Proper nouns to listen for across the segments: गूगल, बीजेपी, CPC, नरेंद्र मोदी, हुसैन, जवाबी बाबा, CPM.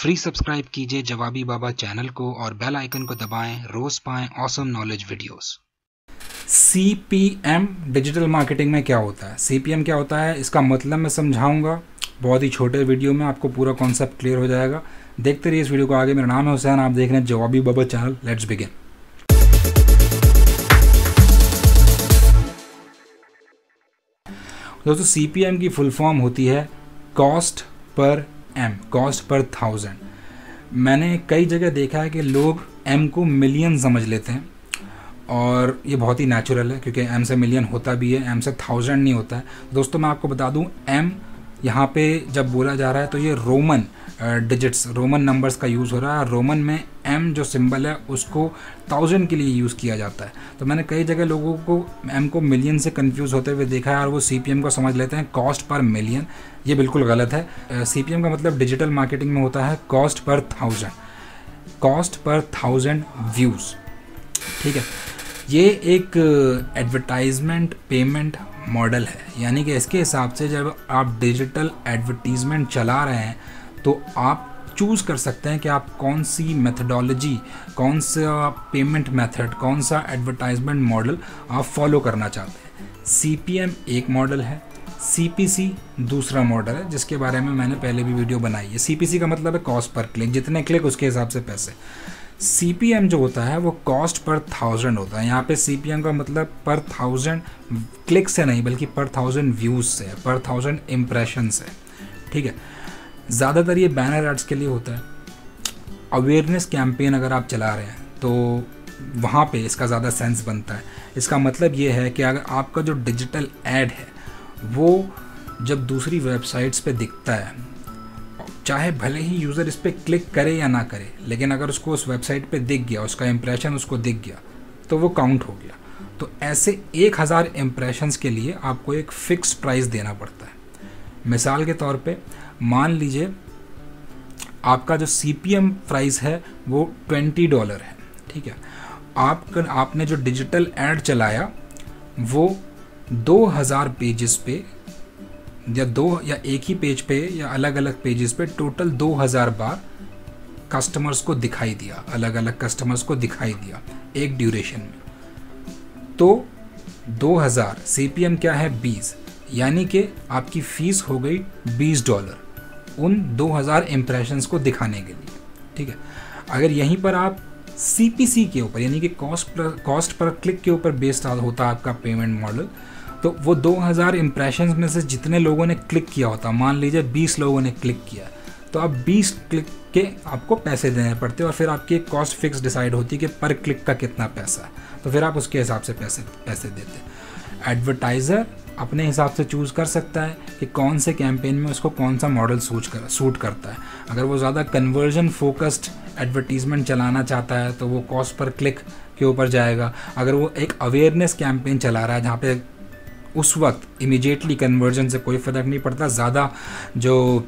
Free subscribe कीजिए जवाबी बाबा चैनल को और बेल आइकन को दबाएं, रोज पाएं awesome knowledge videos. CPM digital marketing में क्या होता है, CPM क्या होता है, इसका मतलब मैं समझाऊंगा बहुत ही छोटे वीडियो में, आपको पूरा कॉन्सेप्ट क्लियर हो जाएगा। देखते रहिए इस वीडियो को आगे। मेरा नाम है हुसैन, आप देख रहे हैं जवाबी बाबा चैनल। Let's begin. दोस्तों CPM की फुल फॉर्म होती है कॉस्ट पर एम, कॉस्ट पर थाउजेंड। मैंने कई जगह देखा है कि लोग एम को मिलियन समझ लेते हैं और ये बहुत ही नेचुरल है क्योंकि एम से मिलियन होता भी है, एम से थाउजेंड नहीं होता है। दोस्तों मैं आपको बता दूं, एम यहाँ पे जब बोला जा रहा है तो ये रोमन डिजिट्स, रोमन नंबर्स का यूज़ हो रहा है। रोमन में एम जो सिंबल है उसको थाउजेंड के लिए यूज़ किया जाता है। तो मैंने कई जगह लोगों को एम को मिलियन से कंफ्यूज होते हुए देखा है और वो CPM को समझ लेते हैं कॉस्ट पर मिलियन। ये बिल्कुल गलत है। CPM का मतलब डिजिटल मार्केटिंग में होता है cost per thousand, cost per thousand views. ठीक है, ये एक एडवर्टाइजमेंट पेमेंट मॉडल है, यानी कि इसके हिसाब से जब आप डिजिटल एडवर्टीज़मेंट चला रहे हैं तो आप चूज़ कर सकते हैं कि आप कौन सी मेथडोलॉजी, कौन सा पेमेंट मेथड, कौन सा एडवर्टाइजमेंट मॉडल आप फॉलो करना चाहते हैं। CPM एक मॉडल है, CPC दूसरा मॉडल है, जिसके बारे में मैंने पहले भी वीडियो बनाई है। CPC का मतलब है कॉस्ट पर क्लिक, जितने क्लिक उसके हिसाब से पैसे। CPM जो होता है वो कॉस्ट पर थाउजेंड होता है। यहाँ पे CPM का मतलब पर थाउजेंड क्लिक से नहीं बल्कि पर थाउजेंड व्यूज़ से, पर थाउजेंड इम्प्रेशन से। ठीक है, ज़्यादातर ये बैनर एड्स के लिए होता है। अवेयरनेस कैंपेन अगर आप चला रहे हैं तो वहाँ पे इसका ज़्यादा सेंस बनता है। इसका मतलब ये है कि अगर आपका जो डिजिटल एड है वो जब दूसरी वेबसाइट्स पे दिखता है, चाहे भले ही यूज़र इस पर क्लिक करे या ना करे, लेकिन अगर उसको उस वेबसाइट पे दिख गया, उसका इम्प्रेशन उसको दिख गया तो वो काउंट हो गया। तो ऐसे 1000 इम्प्रेशंस के लिए आपको एक फ़िक्स प्राइस देना पड़ता है। मिसाल के तौर पे मान लीजिए आपका जो CPM प्राइस है वो $20 है। ठीक है, आपने जो डिजिटल एड चलाया वो 2000 पेजेस पे या दो या एक ही पेज पे या अलग अलग पेजेस पे टोटल 2000 बार कस्टमर्स को दिखाई दिया, अलग अलग कस्टमर्स को दिखाई दिया एक ड्यूरेशन में। तो 2000 CPM क्या है 20, यानी कि आपकी फ़ीस हो गई $20 उन 2000 इम्प्रेशंस को दिखाने के लिए। ठीक है, अगर यहीं पर आप CPC के ऊपर यानी कि कॉस्ट पर क्लिक के ऊपर बेस्ड होता है आपका पेमेंट मॉडल, तो वो 2000 इम्प्रेशंस में से जितने लोगों ने क्लिक किया होता, मान लीजिए 20 लोगों ने क्लिक किया, तो आप 20 क्लिक के आपको पैसे देने पड़ते और फिर आपकी एक कॉस्ट फिक्स डिसाइड होती है कि पर क्लिक का कितना पैसा है, तो फिर आप उसके हिसाब से पैसे देते। एडवर्टाइज़र अपने हिसाब से चूज़ कर सकता है कि कौन से कैंपेन में उसको कौन सा मॉडल सूट करता है। अगर वो ज़्यादा कन्वर्जन फोकस्ड एडवर्टीज़मेंट चलाना चाहता है तो वो कॉस्ट पर क्लिक के ऊपर जाएगा। अगर वो एक अवेयरनेस कैंपेन चला रहा है जहाँ पे उस वक्त इमीडिएटली कन्वर्जन से कोई फ़र्क नहीं पड़ता, ज़्यादा जो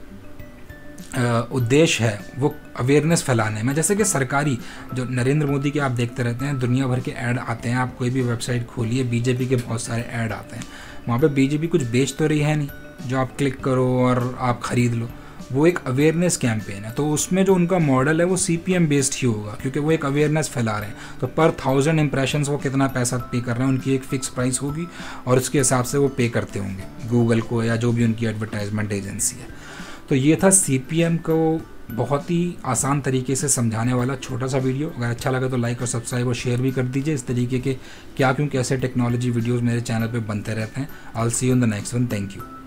उद्देश्य है वो अवेयरनेस फैलाने में, जैसे कि सरकारी जो नरेंद्र मोदी के आप देखते रहते हैं, दुनिया भर के ऐड आते हैं। आप कोई भी वेबसाइट खोलिए, बीजेपी के बहुत सारे ऐड आते हैं। वहाँ पे बीजेपी कुछ बेच तो रही है नहीं जो आप क्लिक करो और आप ख़रीद लो, वो एक अवेयरनेस कैंपेन है। तो उसमें जो उनका मॉडल है वो CPM बेस्ड ही होगा क्योंकि वो एक अवेयरनेस फैला रहे हैं। तो पर थाउजेंड इम्प्रेशंस वो कितना पैसा पे कर रहे हैं, उनकी एक फ़िक्स प्राइस होगी और उसके हिसाब से वो पे करते होंगे गूगल को या जो भी उनकी एडवर्टाइजमेंट एजेंसी है। तो ये था CPM को बहुत ही आसान तरीके से समझाने वाला छोटा सा वीडियो। अगर अच्छा लगा तो लाइक और सब्सक्राइब और शेयर भी कर दीजिए। इस तरीके के क्या क्यों कैसे टेक्नोलॉजी वीडियोज़ मेरे चैनल पर बनते रहते हैं। I will see you in the next one. Thank you.